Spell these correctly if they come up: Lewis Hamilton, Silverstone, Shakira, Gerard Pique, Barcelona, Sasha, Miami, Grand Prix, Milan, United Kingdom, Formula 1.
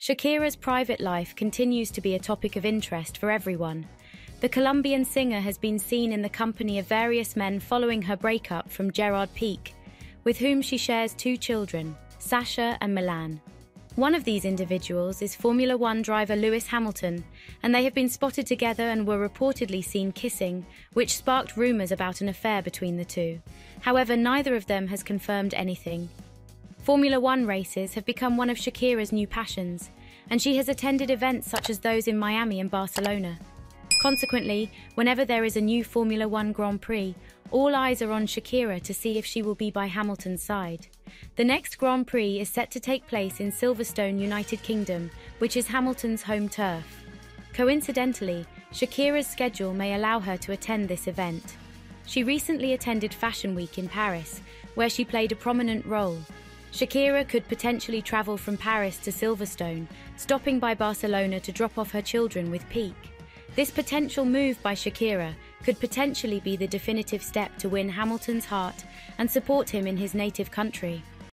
Shakira's private life continues to be a topic of interest for everyone. The Colombian singer has been seen in the company of various men following her breakup from Gerard Pique, with whom she shares two children, Sasha and Milan. One of these individuals is Formula 1 driver Lewis Hamilton, and they have been spotted together and were reportedly seen kissing, which sparked rumors about an affair between the two. However, neither of them has confirmed anything. Formula 1 races have become one of Shakira's new passions, and she has attended events such as those in Miami and Barcelona. Consequently, whenever there is a new Formula 1 Grand Prix, all eyes are on Shakira to see if she will be by Hamilton's side. The next Grand Prix is set to take place in Silverstone, United Kingdom, which is Hamilton's home turf. Coincidentally, Shakira's schedule may allow her to attend this event. She recently attended Fashion Week in Paris, where she played a prominent role. Shakira could potentially travel from Paris to Silverstone, stopping by Barcelona to drop off her children with Pique. This potential move by Shakira could potentially be the definitive step to win Hamilton's heart and support him in his native country.